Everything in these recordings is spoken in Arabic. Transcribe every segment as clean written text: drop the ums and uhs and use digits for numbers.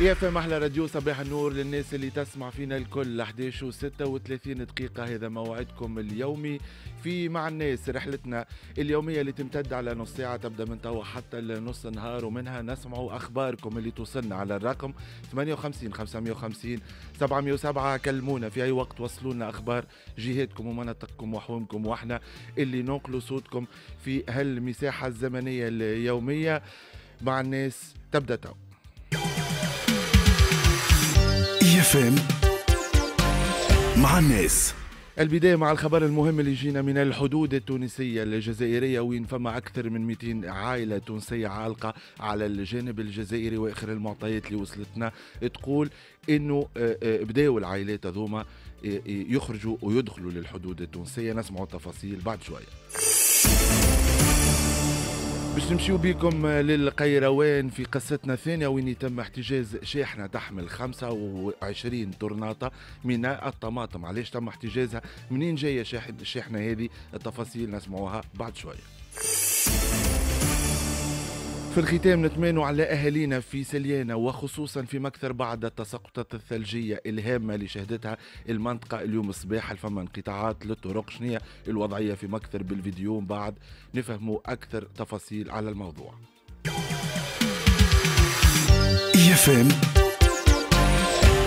IFM أحلى راديو، صباح النور للناس اللي تسمع فينا الكل. 11:36 دقيقة هذا موعدكم اليومي في مع الناس، رحلتنا اليومية اللي تمتد على نص ساعة، تبدأ من توا حتى لنص نهار، ومنها نسمعوا أخباركم اللي توصلنا على الرقم 58 550 707. كلمونا في أي وقت، وصلوا لنا أخبار جهاتكم ومناطقكم وحومكم، وإحنا اللي ننقلوا صوتكم في هالمساحة الزمنية اليومية. مع الناس تبدأ توا. IFM مع الناس. البداية مع الخبر المهم اللي جينا من الحدود التونسية الجزائرية، وين فما أكثر من 200 عائلة تونسية عالقة على الجانب الجزائري، وآخر المعطيات اللي وصلتنا تقول إنه بداوا العائلات هذوما يخرجوا ويدخلوا للحدود التونسية. نسمعوا التفاصيل بعد شوية. باش نمشيو بكم للقيروان في قصتنا الثانية، وين يتم احتجاز شاحنة تحمل 25 طرناطة من الطماطم. علاش تم احتجازها؟ منين جاية الشاحنة هذه؟ التفاصيل نسمعوها بعد شوية. في الختام نتمنى على أهالينا في سليانة، وخصوصا في مكثر بعد التساقطات الثلجية الهامة اللي شهدتها المنطقة اليوم الصباح. فما انقطاعات للطرق، شنية الوضعية في مكثر؟ بالفيديو بعد نفهموا أكثر تفاصيل على الموضوع. IFM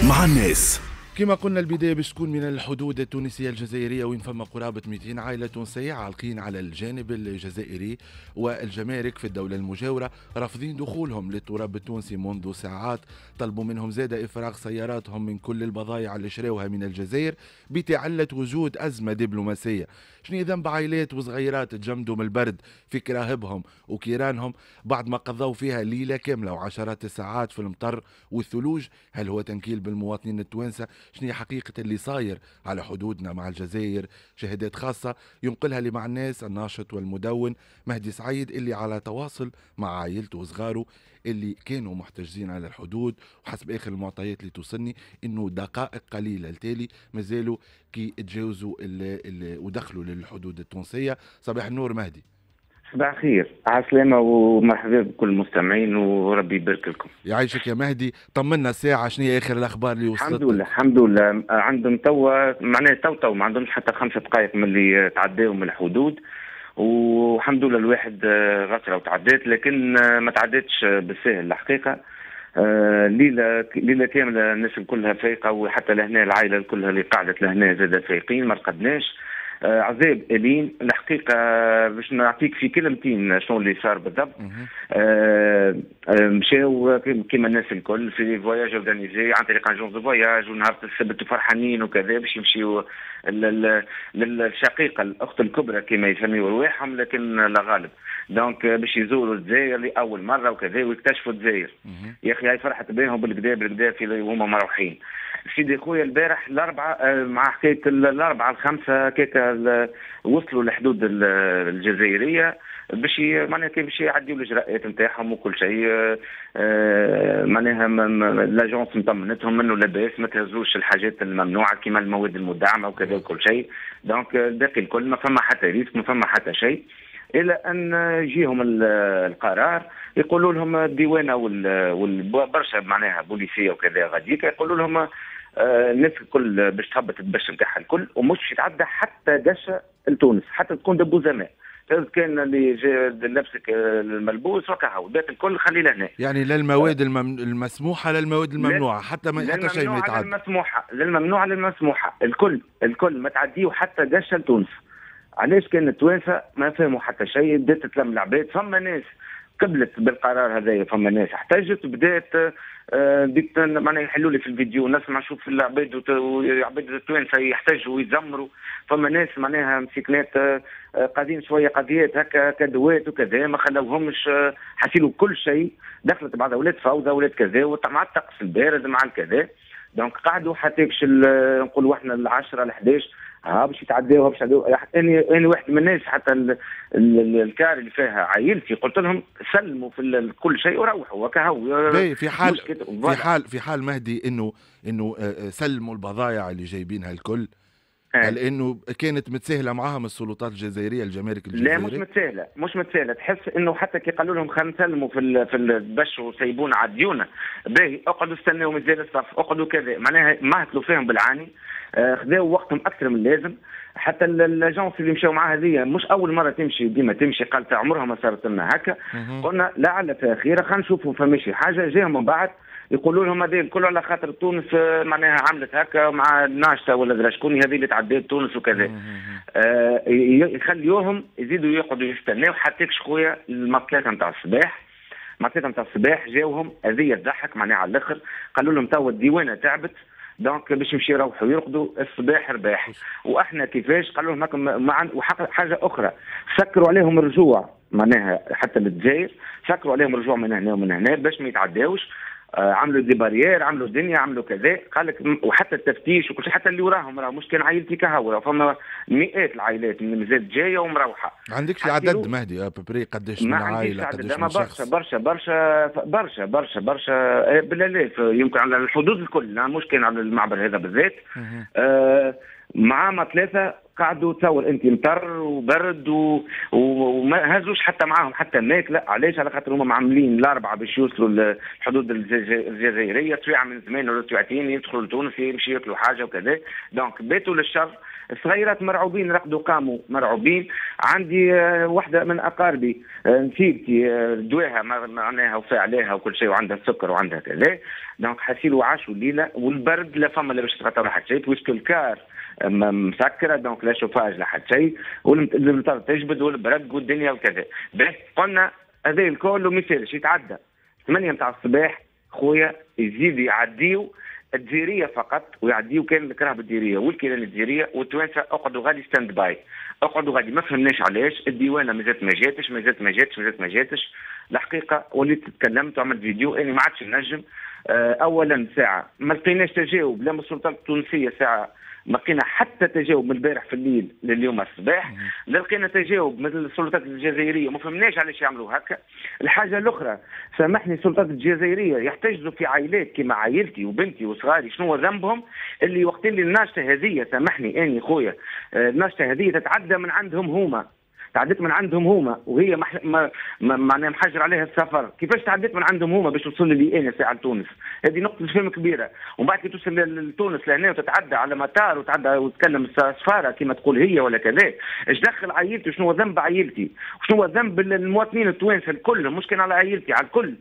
مع الناس. كما قلنا البداية باش تكون من الحدود التونسية الجزائرية، وين فما قرابة 200 عائلة تونسية عالقين على الجانب الجزائري، والجمارك في الدولة المجاورة رافضين دخولهم للتراب التونسي منذ ساعات. طلبوا منهم زاد إفراغ سياراتهم من كل البضائع اللي شراوها من الجزائر، بتعلة وجود أزمة دبلوماسية. شنو ذنب عائلات وصغيرات تجمدوا من البرد في كراهبهم وكيرانهم بعد ما قضوا فيها ليلة كاملة وعشرات الساعات في المطر والثلوج؟ هل هو تنكيل بالمواطنين التوانسة؟ شنو حقيقة اللي صاير على حدودنا مع الجزائر؟ شهادات خاصة ينقلها لمع الناس الناشط والمدون مهدي سعيد، اللي على تواصل مع عائلته وصغاره اللي كانوا محتجزين على الحدود، وحسب آخر المعطيات اللي توصلني إنه دقائق قليلة التالي مازالوا كي تجاوزوا ودخلوا للحدود التونسية. صباح النور مهدي. صباح الخير، عالسلامة ومرحبا بكل المستمعين وربي يبارك لكم. يعيشك يا مهدي، طمنا ساعة، شنو هي آخر الأخبار اللي وصلت؟ الحمد لله الحمد لله، عندهم توا معناها تو ما عندهمش حتى 5 دقائق من اللي تعداوا من الحدود، والحمد لله الواحد غسرة وتعدات، لكن ما تعداتش بالساهل الحقيقة. ليلة كاملة الناس كلها فايقة، وحتى لهنا العائلة كلها اللي قعدت لهنا زادة فايقين، ما رقدناش. عذاب أليم الحقيقة. باش نعطيك في كلمتين شنو اللي صار بالضبط. مشاو كيما الناس الكل في فواياج اورغانيزي عن طريق اجونس دو فواياج، ونهار السبت فرحانين وكذا باش يمشيو للشقيقة الأخت الكبرى كما يسميو رواحهم، لكن لا غالب، دونك باش يزوروا الجزائر لأول مرة وكذا ويكتشفوا الجزائر. يا أخي هاي فرحة بينهم بالكدا بالكدا في وهما مروحين. سيدي خويا البارح الأربعة مع حكاية الأربعة الخمسة كيكا وصلوا لحدود الجزائرية باش معناتها باش يعديوا الاجراءات نتاعهم وكل شيء. معناها لاجونس مطمنتهم انه لاباس، ما تهزوش الحاجات الممنوعه كيما المواد المدعمه وكذا وكل شيء، دونك الباقي الكل ما فما حتى ريسك، ما فما حتى شيء، الا ان يجيهم القرار يقولوا لهم الديوانه والبرشا معناها بوليسيه وكذا غاديك، يقولوا لهم الناس الكل باش تهبط الدش نتاعها الكل، ومش يتعدى حتى دشه لتونس، حتى تكون دبوزمه كان اللي جا لنفسك الملبوس وكهو، الباقي الكل خليه لهنا. يعني لا المواد المسموحه لا المواد الممنوعه، حتى ما حتى شيء ما يتعدى. المسموحه للممنوعه للمسموحه، الكل ما تعديوا حتى دشه لتونس. علاش كان التوانسه ما فهموا حتى شيء، بدات تلم العباد، فما ناس قبلت بالقرار هذايا، فما ناس احتجت، بدات معناها يحلوا لي في الفيديو، نسمع نشوف العباد عباد التوانسه يحتجوا ويزمروا، فما ناس معناها مسكنات قاعدين شويه قضيات هكا كدوات وكذا، ما خلاوهمش حاسيلوا كل شيء، دخلت بعض اولاد فوضى اولاد كذا مع الطقس البارد مع الكذا، دونك قعدوا حتى كش نقولوا احنا ال10 ال11 باش يتعداوها باش يتعداوها. انا واحد من الناس حتى الكار اللي فيها عائلتي قلت لهم سلموا في كل شيء وروحوا وكهو. في حال مهدي انه سلموا البضائع اللي جايبينها الكل، لانه كانت متساهله معاهم السلطات الجزائريه الجمارك الجزائريه؟ لا مش متساهله، تحس انه حتى كي قالوا لهم خلينا نسلموا في البش وسيبونا على ديونا، باهي اقعدوا استناوا من زير الصف، اقعدوا كذا، معناها مهتلوا فيهم بالعاني، خذاوا وقتهم اكثر من اللازم. حتى الاجونس اللي مشاو معاها هذه مش اول مره تمشي، ديما تمشي، قالت عمرها ما صارت لنا هكا. قلنا لعل تاخيره خلينا نشوفوا فماشي حاجه. جاهم من بعد يقولوا لهم هذا الكل على خاطر تونس معناها عملت هكا مع الناشطه ولا شكون هذه اللي تعدات تونس وكذا. يخليوهم يزيدوا يقعدوا يستناو حتى خويا الماء 3 نتاع الصباح. مع 3 نتاع الصباح جاوهم اذيه تضحك معناها على الاخر. قالوا لهم توا الديوانه تعبت دونك باش يمشي يروحوا يرقدوا الصباح رباح. واحنا كيفاش قالوا لهم معا. وحاجه اخرى سكروا عليهم الرجوع معناها حتى للجزائر، سكروا عليهم الرجوع من هنا ومن هنا باش ما يتعداوش. عملوا دي باريير، عملوا دنيا، عملوا كذا، قال لك وحتى التفتيش وكل شيء، حتى اللي وراهم راه مش كان عائلتي كهو، فما مئات العائلات من مزاد جايه ومروحه. ما عندكش العدد مهدي ابري قداش من عائله قداش من شخص؟ برشا برشا برشا برشا برشا بالالاف، يمكن على الحدود الكل، مش كان على المعبر هذا بالذات. معاهم 3 قعدوا تصور انت مطر وبرد وما هزوش حتى معاهم حتى ماكله. علاش؟ على خاطر هما معاملين 4 باش يوصلوا الحدود الجزائريه، سويعه من زمان ولا سويعتين يدخلوا لتونس يمشيوا ياكلوا حاجه وكذا، دونك باتوا للشر. الصغيرات مرعوبين، رقدوا قاموا مرعوبين. عندي وحده من اقاربي نسيبتي دواها معناها وفى عليها وكل شيء وعندها السكر وعندها كذا، دونك حاسين وعاشوا الليله والبرد، لا فما لا باش تغطى حتى شيء، بويسكو الكار مسكره دونك لا شوفاج لا حتى شيء، والمطر تجبد والبرد والدنيا وكذا. باه قلنا هذا الكل وما يسالش يتعدى 8 نتاع الصباح خويا يزيد يعديو الجزيريه فقط، ويعديو كان الكره بالجزيريه والكيلان الجزيريه والتوانسه اقعدوا غادي ستاند باي، اقعدوا غادي. ما فهمناش علاش الديوانه ما زالت ما جاتش. الحقيقه وليت تكلمت وعملت فيديو اني ما عادش نجم. اولا ساعه ما لقيناش تجاوب لا من السلطات التونسيه، ساعه ما لقينا حتى تجاوب من البارح في الليل لليوم الصباح، لا لقينا تجاوب من السلطات الجزائريه، ما فهمناش علاش يعملوا هكا. الحاجه الاخرى سامحني السلطات الجزائريه يحتجزوا في عائلات كيما عائلتي وبنتي وصغاري، شنو ذنبهم اللي وقت اللي الناشطه هذه سامحني اني خويا الناشطه هذه تعدت من عندهم هما وهي معناها محجر عليها السفر. كيفاش تعدت من عندهم هما باش توصل لي انا ساعه لتونس؟ هذه نقطه فهم كبيره. ومن بعد كي توصل لتونس لهنا وتتعدى على مطار وتعدى وتكلم السفاره كما تقول هي ولا كذا، اش دخل عائلتي وشنو ذنب عائلتي؟ وشنو ذنب المواطنين التوانسه الكل؟ مش كان على عائلتي، على الكل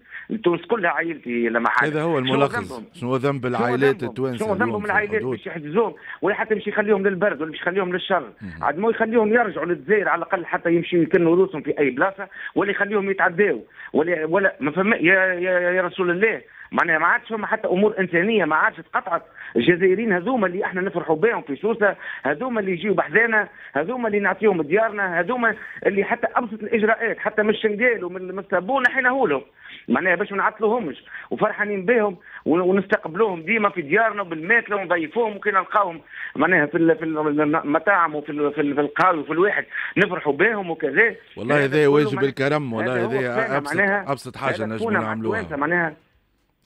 تونس كلها عائلتي لما حاجه. هذا هو الملخص، شنو ذنب العائلات التوانسه؟ شنو ذنبهم العائلات باش يحجزوهم ولا حتى باش يخليهم للبرد ولا باش يخليهم للشر؟ عاد ما يخليهم يرجعوا للجزائر على الاقل حتى يمشيوا يكنوا روسهم في اي بلاصه، ولا يخليهم يتعداو ولا ما فهم. يا رسول الله معناها ما عادش فما حتى امور انسانيه، ما عادش تقطعت. الجزائريين هذوما اللي احنا نفرحوا بهم في سوسه، هذوما اللي يجيو بحذانا، هذوما اللي نعطيهم ديارنا، هذوما اللي حتى ابسط الاجراءات حتى من الشنقال ومن الصابون نحيناه لهم معناها باش ما نعطلوهمش، وفرحانين بهم ونستقبلوهم ديما في ديارنا بالماكله ونضيفوهم، وكي نلقاوهم معناها في المطاعم وفي القهاوي وفي الواحد نفرحوا بهم وكذا. والله هذا واجب الكرم، والله هذا ابسط حاجه نجموا نعملوها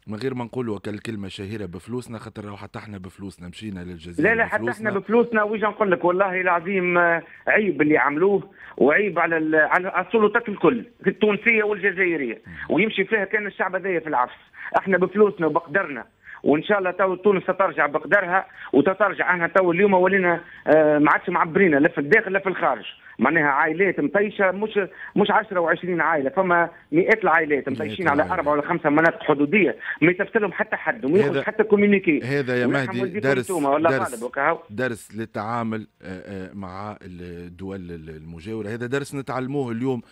من غير ما نقولوا كالكلمه شهيره بفلوسنا، خاطر حتى احنا بفلوسنا مشينا للجزائر. لا حتى احنا بفلوسنا. ويجي نقول لك والله العظيم عيب اللي عملوه، وعيب على السلطات الكل التونسيه والجزائريه، ويمشي فيها كان الشعب هذايا في العفس. احنا بفلوسنا وبقدرنا، وان شاء الله تو تونس ترجع بقدرها وتترجع. احنا تو اليوم ولينا ما عادش معبرينا لا في الداخل لا في الخارج، معناها عائلات مطيشه مش 10 و20 عائله، فما مئات العائلات مطيشين على 4 ولا 5 مناطق حدوديه، ما يتفتح لهم حتى حد وما ياخذ حتى كوميونيكي. هذا يا مهدي درس للتعامل مع الدول المجاوره، هذا درس نتعلموه اليوم.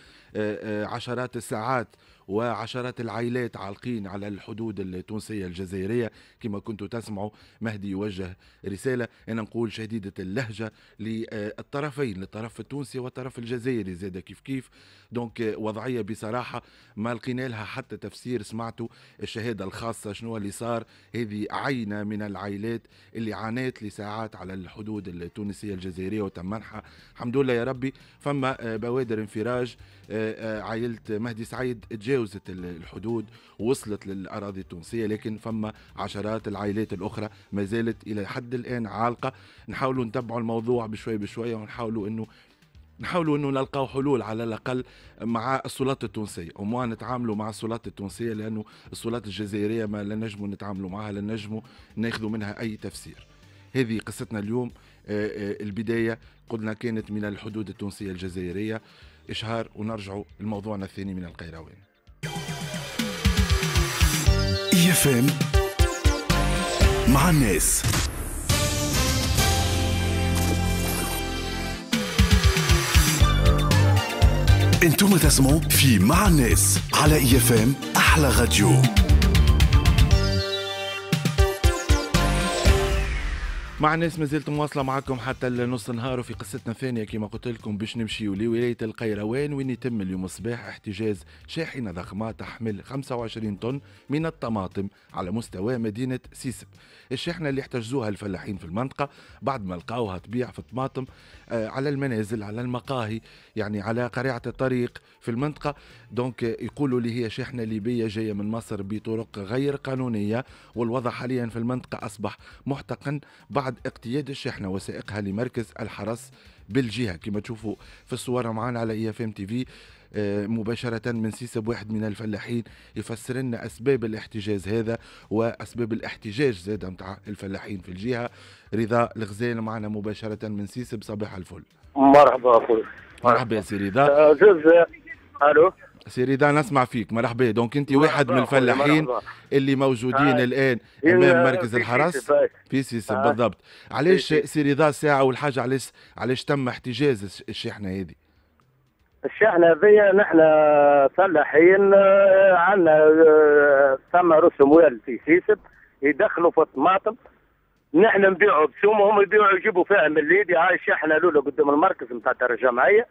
عشرات الساعات وعشرات العائلات عالقين على الحدود التونسية الجزائرية كما كنتوا تسمعوا. مهدي يوجه رسالة أنا نقول شديدة اللهجة للطرفين، للطرف التونسي والطرف الجزائري زاد كيف. دونك وضعية بصراحة ما لقينا لها حتى تفسير. سمعتوا الشهادة الخاصة شنو اللي صار، هذه عينة من العائلات اللي عانات لساعات على الحدود التونسية الجزائرية وتم منحها الحمد لله يا ربي. فما بوادر انفراج. عائلة مهدي سعيد تجاوزت الحدود ووصلت للأراضي التونسية، لكن فما عشرات العائلات الأخرى ما زالت إلى حد الآن عالقة. نحاولوا نتبعوا الموضوع بشوي بشوية ونحاولوا أنه نلقاو حلول على الأقل مع السلطات التونسية، وما نتعاملوا مع السلطات التونسية، لأنه السلطات الجزائرية ما لا نجموا نتعاملوا معها، لا نجموا ناخذوا منها أي تفسير. هذه قصتنا اليوم. البداية قلنا كانت من الحدود التونسية الجزائرية. إشهار ونرجعوا لموضوعنا الثاني من القيروان. IFM مع الناس. انتم تسمعوا في مع الناس على IFM أحلى راديو. مع الناس مازلت مواصله معكم حتى لنص النهار، وفي قصتنا الثانيه كما قلت لكم باش نمشيو لولايه القيروان، وين يتم اليوم صباح احتجاز شاحنه ضخمه تحمل 25 طن من الطماطم على مستوى مدينه سيسب. الشاحنه اللي احتجزوها الفلاحين في المنطقه بعد ما لقاوها تبيع في الطماطم على المنازل، على المقاهي، يعني على قريعه الطريق في المنطقه. دونك يقولوا لي هي شاحنه ليبيه جايه من مصر بطرق غير قانونيه، والوضع حاليا في المنطقه اصبح محتقن بعد اقتياد الشحنه وسائقها لمركز الحرس بالجهه. كما تشوفوا في الصور معانا على IFM TV مباشره من سيسب، واحد من الفلاحين يفسر لنا اسباب الاحتجاز هذا واسباب الاحتجاج زاد نتاع الفلاحين في الجهه. رضا الغزال معنا مباشره من سيسب، صباح الفل. مرحبا اخويا. مرحبا يا سي رضا. الو سي رضا، نسمع فيك. مرحبا. دونك انت واحد من الفلاحين اللي موجودين الان امام مركز الحرس في سيسب بالضبط. علاش سي رضا ساعه والحاجه، علاش تم احتجاز الشحنه هذه؟ الشحنه هذه نحن فلاحين عندنا ثم رسم ويل في سيسب يدخلوا في الطماطم، نحن نبيعوا بسوم وهم يبيعوا يجيبوا فيها من اليد. هاي الشحنه الاولى قدام المركز نتاع الدار الجمعيه،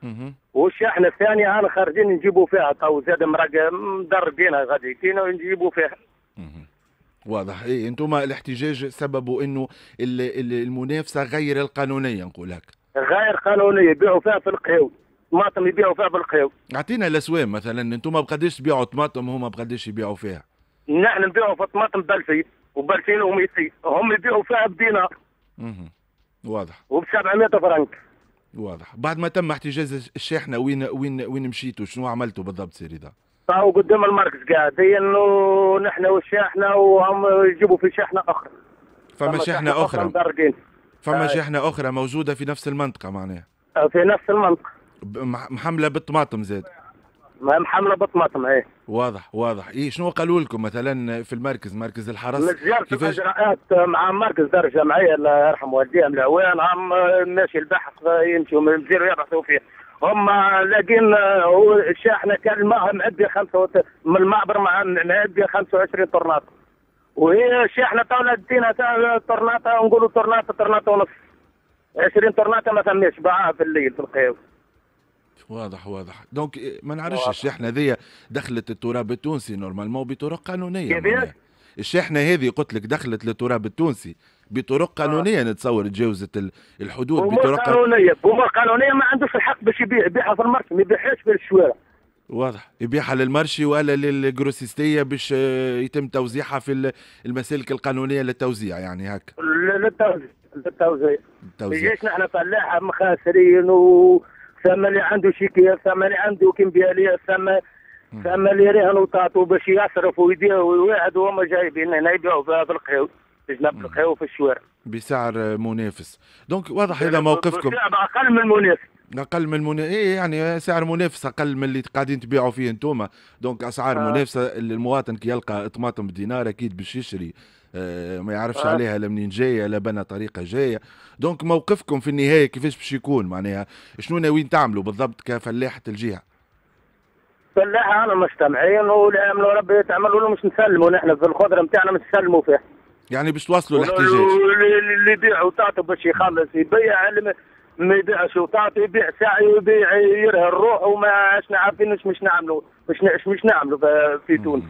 والشحنه الثانيه انا خارجين نجيبوا فيها تو زاد مدربينها غاديتينا ونجيبوا فيها. واضح. اي انتم الاحتجاج سببه انه المنافسه غير القانونيه، نقول هكا غير قانونيه، يبيعوا فيها في القهاوي، طماطم يبيعوا فيها في القهاوي. اعطينا الاسوام مثلا، انتم بقداش تبيعوا طماطم هما بقداش يبيعوا فيها؟ نحن نبيعوا في طماطم ب2000 وبالفين وميتين، هم يبيعوا فيها بدينار. واضح. وب700 فرنك. واضح. بعد ما تم احتجاز الشاحنه وين مشيتوا؟ شنو عملتوا بالضبط سي رضا؟ تو قدام المركز قاعدين نحن والشاحنه، وهم يجيبوا في شاحنه اخرى. فما شاحنه اخرى مدرجين. فما شاحنه اخرى موجوده في نفس المنطقه معناها. في نفس المنطقه. محمله بالطماطم زاد. محمله بطماطم. ايه واضح واضح. ايه شنو قالوا لكم مثلا في المركز، مركز الحرس؟ كيفاش اجراءات مع مركز دار الجمعيه الله يرحم والديهم العوان، عم ماشي البحث يمشوا يديروا يبحثوا فيه. هم لاقين الشاحنه كان معها مأديه من المعبر مع مأديه 25 طرناطه، وهي الشاحنه طالعه تدينا طرناطه، نقولوا طرناطه ونص، 20 طرناطه ما فماش، باعها في الليل في القهاوي. واضح واضح. دونك ما نعرفش الشاحنه هذه دخلت التراب التونسي نورمالمون بطرق قانونيه. الشاحنه هذه قلت لك دخلت للتراب التونسي بطرق قانونيه، نتصور تجاوزت الحدود بطرق قانونيه. هما قانونيه ما عندوش الحق باش يبيعها في المرشي، ما يبيعهاش في الشوارع. واضح. يبيعها للمرشي ولا للجروسيستيه باش يتم توزيعها في المسالك القانونيه للتوزيع، يعني هكا للتوزيع. ماجيش نحن فلاحه مخاسرين، و ثم اللي عنده شيكية، ثم اللي عنده كمبيالية، ثم اللي رهن وطاطو باش يصرف ويدير ويوعد، وهما جايبين هنا يبيعوا فيها في القهاوي، في جنب القهاوي في الشوارع بسعر منافس. دونك واضح هذا موقفكم. أقل من المنافس. أقل من المنافس، إيه يعني سعر منافس أقل من اللي قاعدين تبيعوا فيه أنتوما، دونك أسعار منافسة. المواطن كي يلقى طماطم بدينار أكيد باش يشري، ما يعرفش عليها لا منين جايه لا بنا طريقه جايه. دونك موقفكم في النهايه كيفاش باش يكون معناها؟ شنو ناويين تعملوا بالضبط كفلاحه الجهه؟ فلاحه انا مجتمعين ولا ربي تعملوا له، مش نسلموا نحن في الخضره نتاعنا، مش نسلموا فيها. يعني باش توصلوا الاحتجاج. اللي يبيع وتعطوا باش يخلص يبيع، اللي ما يبيعش وتعطوا يبيع ساعي ويبيع يرهن روحه، وما عشنا عارفين مش نعملوا في تونس.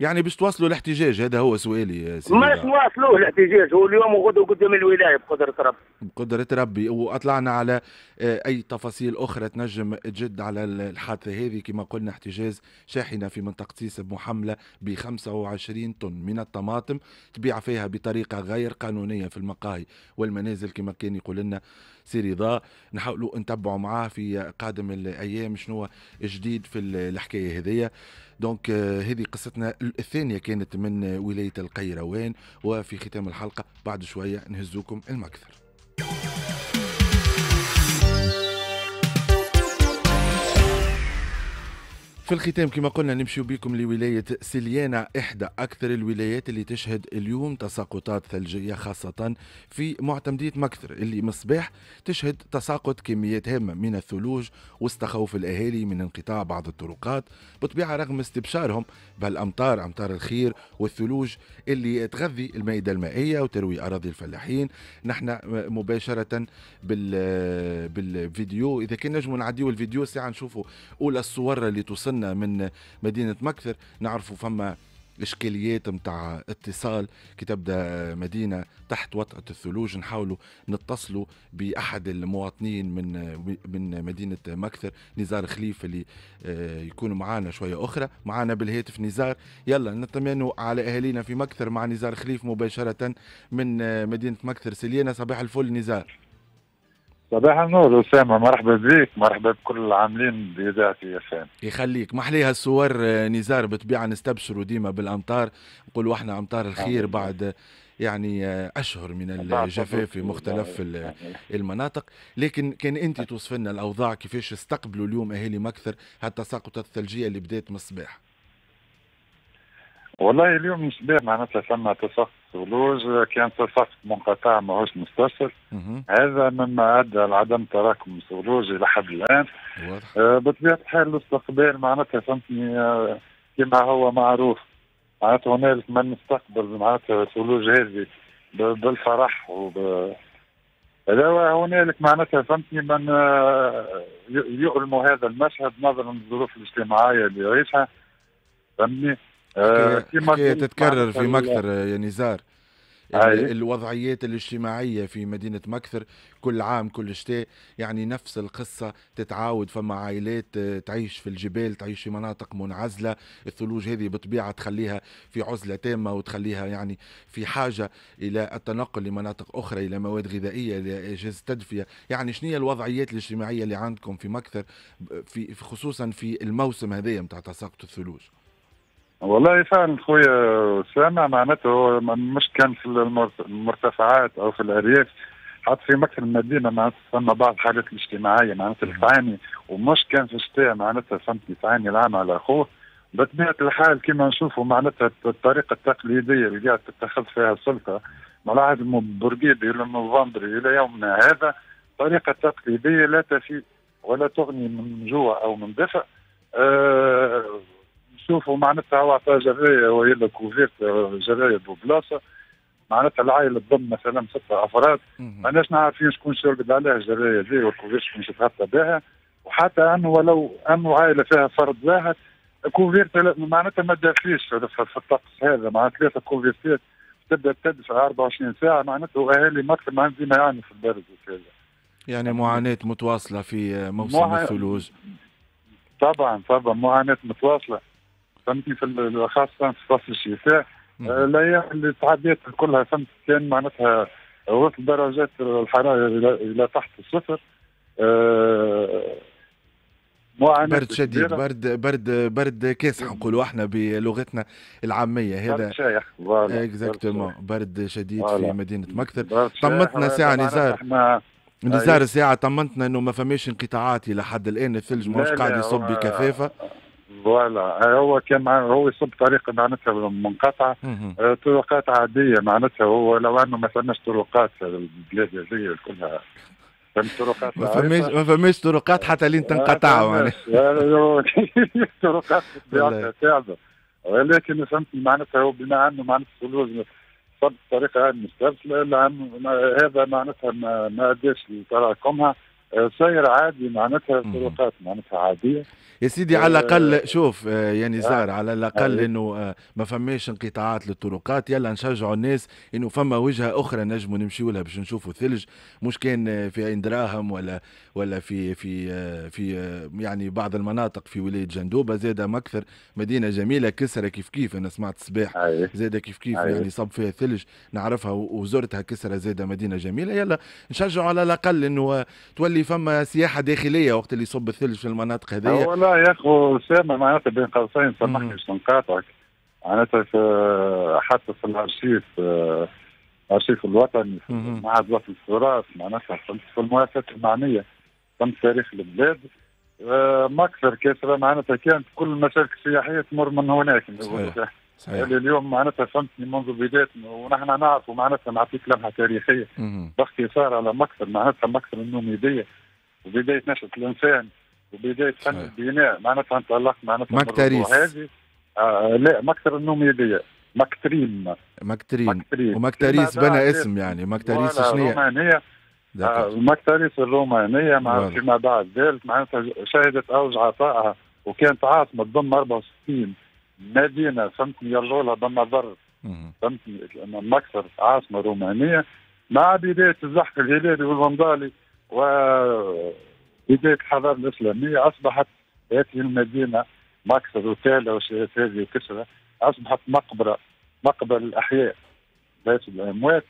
يعني باش تواصلوا الاحتجاج، هذا هو سؤالي يا سيدي. ما تواصلوه الاحتجاج، هو اليوم وغدو قدام الولايه بقدره ربي. بقدره ربي، واطلعنا على اي تفاصيل اخرى تنجم تجد على الحادثه هذه. كما قلنا احتجاز شاحنه في منطقه سيسب محمله ب 25 طن من الطماطم تبيع فيها بطريقه غير قانونيه في المقاهي والمنازل، كما كان يقول لنا سي رضا. نحاولوا نتبعوا معاه في قادم الايام شنو جديد في الحكايه هذه. دونك هذه قصتنا الثانية كانت من ولاية القيروان، وفي ختام الحلقة بعد شوية نهزوكم المكثر. في الختام كما قلنا نمشي بكم لولاية سليانة، إحدى أكثر الولايات اللي تشهد اليوم تساقطات ثلجية، خاصة في معتمدية مكثر اللي من الصباح تشهد تساقط كميات هامة من الثلوج وسط خوف الأهالي من انقطاع بعض الطرقات، بطبيعة رغم استبشارهم بهالأمطار، أمطار الخير والثلوج اللي تغذي المائدة المائية وتروي أراضي الفلاحين. نحن مباشرة بالفيديو، إذا كان نجموا نعديو الفيديو ساعة نشوفوا أولى الصور اللي توصلنا من مدينة مكثر. نعرفوا فما إشكاليات متاع اتصال كي تبدأ مدينة تحت وطأة الثلوج، نحاولوا نتصلوا بأحد المواطنين من مدينة مكثر، نزار خليف، اللي يكونوا معانا شوية أخرى. معانا بالهاتف نزار، يلا نطمئنوا على أهالينا في مكثر مع نزار خليف مباشرة من مدينة مكثر سليانة. صباح الفل نزار. صباح النور أسامة، مرحبا بك، مرحبا بكل العاملين بإذاعة IFM. يخليك، محليها الصور نزار، بطبيعة نستبشروا ديما بالأمطار، نقولوا احنا أمطار الخير بعد يعني أشهر من الجفاف في مختلف المناطق. لكن كان أنت توصف لنا الأوضاع كيفاش استقبلوا اليوم أهالي مكثر هالتساقطات الثلجية اللي بدأت من الصباح؟ والله اليوم مش باهي، معناتها ثم تساقط ثلوج، كان تساقط منقطع ماهوش مستسر، هذا مما ادى لعدم تراكم الثلوج الى حد الان. بطبيعه الحال الاستقبال معناتها فهمتني كما هو معروف، معناتها هنالك من استقبل معناتها الثلوج هذه بالفرح هذا، هنالك معناتها فهمتني من يؤلموا هذا المشهد نظرا للظروف الاجتماعيه اللي يعيشها، فهمتني. حكاية تتكرر في مكثر يا نزار، الوضعيات الاجتماعية في مدينة مكثر كل عام كل شتاء يعني نفس القصة تتعاود. فما عائلات تعيش في الجبال، تعيش في مناطق منعزلة، الثلوج هذه بطبيعة تخليها في عزلة تامة وتخليها يعني في حاجة إلى التنقل لمناطق أخرى، إلى مواد غذائية، إلى أجهزة تدفئة. يعني شنو هي الوضعيات الاجتماعية اللي عندكم في مكثر في خصوصا في الموسم هذايا متاع تساقط الثلوج؟ والله فعلا خويا أسامة، معناته مش كان في المرتفعات او في الارياف، حتى في مكتب المدينه معناتها فما بعض الحالات الاجتماعيه معناتها اللي تعاني، ومش كان في الشتاء معناتها فهمتني تعاني العام على اخوه. بطبيعه الحال كما نشوفوا معناتها الطريقه التقليديه اللي قاعد تتخذ فيها السلطه من عهد بورقيبي لنوفمبر الى يومنا هذا، طريقه تقليديه لا تفي ولا تغني من جوع او من دفء. شوفوا معناتها هو عطاه جرايه ولا كوفيرت جرايه ببلاصه، معناتها العائله تضم مثلا 6 افراد، ماناش نعرفين شكون شرقد عليها الجرايه ذي والكوفيرت شكون يتغطى بها، وحتى انه ولو انه عائله فيها فرد واحد الكوفيرت معناتها ما تدفيش في الطقس هذا، مع 3 كوفيرتات تبدا تدفع 24 ساعه معناتها. اهالي مكتب معناتها ديما يعانوا في البرد وكذا، يعني معاناه متواصله في موسم الثلوج. طبعا طبعا معاناه متواصله فهمتني، في خاصة في فصل الشتاء، الأيام اللي تعديت كلها فهمت كان معناتها وصل درجات الحرارة إلى تحت الصفر. برد شديد، برد كاسح نقولوا احنا بلغتنا العاميه، هذا اكزاكتومون برد شديد في مدينه مكثر. طمتنا ساعه نزار، نزار ساعه طمتنا انه ما فماش انقطاعات الى حد الان، الثلج ماهوش قاعد يصب بكثافه. فوالا هو كان هو يصب طريقه معناتها منقطعه، طرقات عاديه معناتها، هو لو انه ما فماش طرقات البلاد هذه كلها طرقات، ما فماش طرقات حتى لين تنقطعوا يعني. طرقات بطبيعتها صعبه، ولكن فهمتني معناتها هو بما انه معناتها الثلوج صب بطريقه مستسلمه، هذا معناتها ما اداش لتراكمها، سير عادي، معناتها السرقات معناتها عادية يا سيدي. على الأقل شوف يعني زار، على الأقل أنه ما فماش انقطاعات للطرقات، يلا نشجعوا الناس أنه فما وجهة أخرى نجموا نمشيوا لها باش نشوفوا الثلج، مش كان في عين دراهم ولا في في في يعني بعض المناطق في ولاية جندوبة. زادة مكثر مدينة جميلة، كسرة كيف كيف، أنا سمعت صباح زادة كيف كيف يعني صب فيها الثلج، نعرفها وزرتها كسرة، زادة مدينة جميلة. يلا نشجعوا على الأقل أنه تولي فما سياحة داخلية وقت اللي يصب الثلج في المناطق هذية. والله يا أخو سامة معناتها بين قوسين، سامحني باش نقاطعك، معناتها حتى في الأرشيف، الأرشيف الوطني في معهد وطن التراث، معناتها في المؤسسات المعنية تم تاريخ البلاد، ما أكثر كثرة معناتها كانت كل المشاركة السياحية تمر من هناك. صحيح. صحيح. اليوم معناتها فهمتني منذ بدايتنا ونحن نعرفوا معناتها، نعطيك لمحة تاريخية باختصار على مكثر معناتها مكثر النوميدية وبداية نشأة الإنسان وبداية فن البناء، معناتها نتعلق معناتها مكتريس هذه لا مكثر النوميدية، مكترين ومكتريس بنى اسم يعني مكتريس شنية المكتريس الرومانية مع فيما بعد ذلك معناتها شهدت أوج عطائها وكانت عاصمة ضم 64 مدينة فهمتني يرجعوا لها بالنظر فهمتني مكثر عاصمة رومانية مع بداية الزحف الهلالي والوندالي وبداية الحضارة الإسلامية. أصبحت هذه المدينة مكثر وتالة وشهادة وكسرة، أصبحت مقبرة الأحياء ليس الأموات،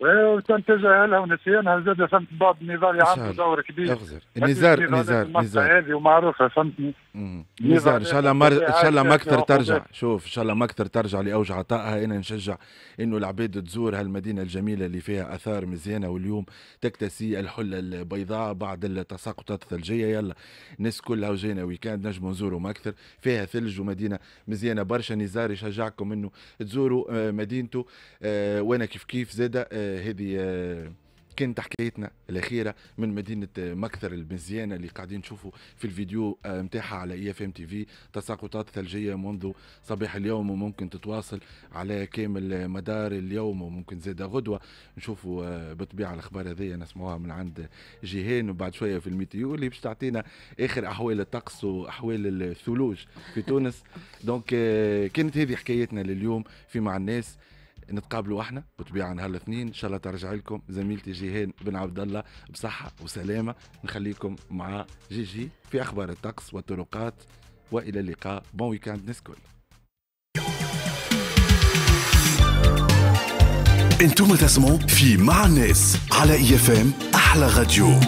وكان تجاهلها ونسيانها زاد فهمت بعض النضال يعطي دور كبير. نزار هذه ومعروفه فهمتني. نزار ان شاء الله ان شاء الله ما اكثر ترجع، شوف ان شاء الله ما اكثر ترجع لاوج عطائها. انا نشجع انه العباد تزور هالمدينه الجميله اللي فيها اثار مزيانه واليوم تكتسي الحله البيضاء بعد التساقطات الثلجيه. يلا الناس كلها وجينا ويكاند نجموا نزوروا ما اكثر، فيها ثلج ومدينه مزيانه برشا. نزار يشجعكم انه تزوروا مدينته. وانا كيف كيف زاده هذه كانت حكايتنا الأخيرة من مدينة مكثر المزيانة اللي قاعدين نشوفوا في الفيديو متاعها على IFM TV. تساقطات ثلجية منذ صباح اليوم وممكن تتواصل على كامل مدار اليوم، وممكن زادة غدوة نشوفوا بطبيعة الأخبار هذه نسمعوها من عند جيهان، وبعد شوية في الميتيو اللي باش تعطينا آخر أحوال الطقس وأحوال الثلوج في تونس. دونك كانت هذه حكايتنا لليوم في مع الناس. نتقابلوا احنا بطبيعه نهار الاثنين ان شاء الله، ترجع لكم زميلتي جيهان بن عبد الله بصحه وسلامه. نخليكم مع جيجي في اخبار الطقس والطرقات، والى اللقاء. بون ويكاند ناس كل. انتم تسمعوا في مع الناس على IFM احلى راديو.